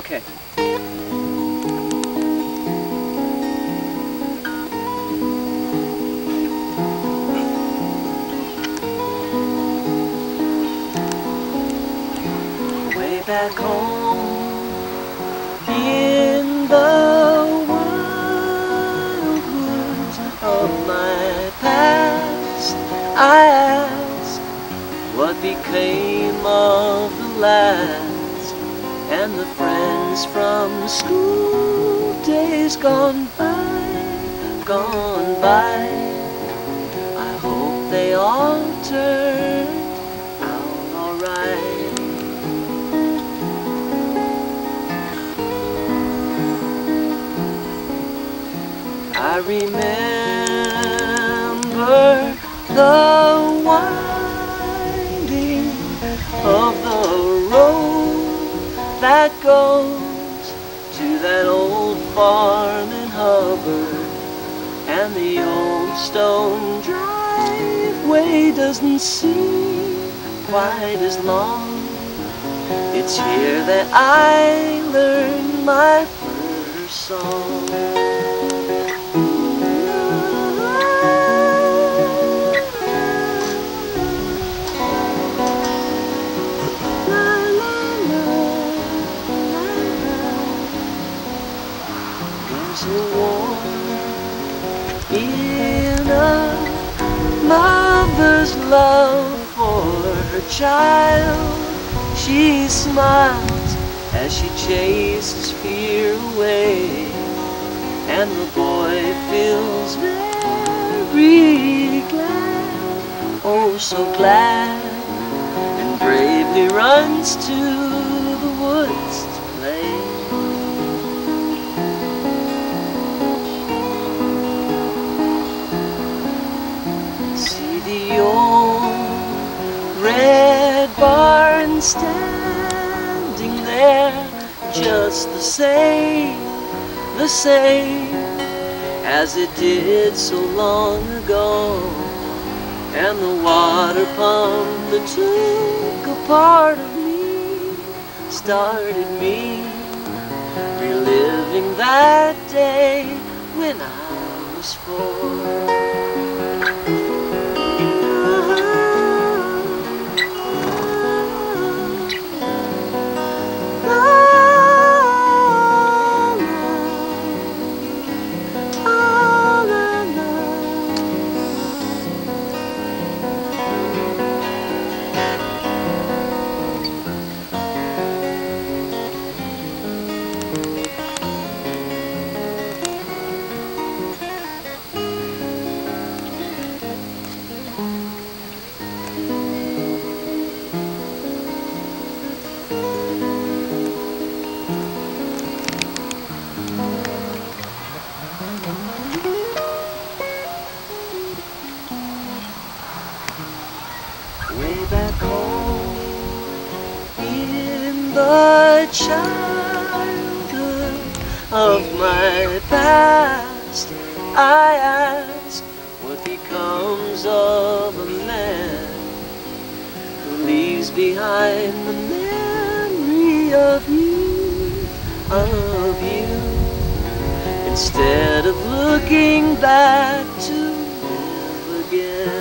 Okay. Way back home in the wild woods of my past, I asked what became of the last and the friends from school days gone by, gone by. I hope they all turned out alright. I remember the winding of the road that goes to that old farm in Hubbard, and the old stone driveway doesn't seem quite as long. It's here that I learned my first song. In a mother's love for her child, she smiles as she chases fear away, and the boy feels very glad, oh so glad, and bravely runs to the woods to play. The old red barn standing there just the same as it did so long ago, and the water pump that took a part of me, started me reliving that day when I was 4. The childhood of my past, I ask what becomes of a man who leaves behind the memory of you, of you, instead of looking back to live again.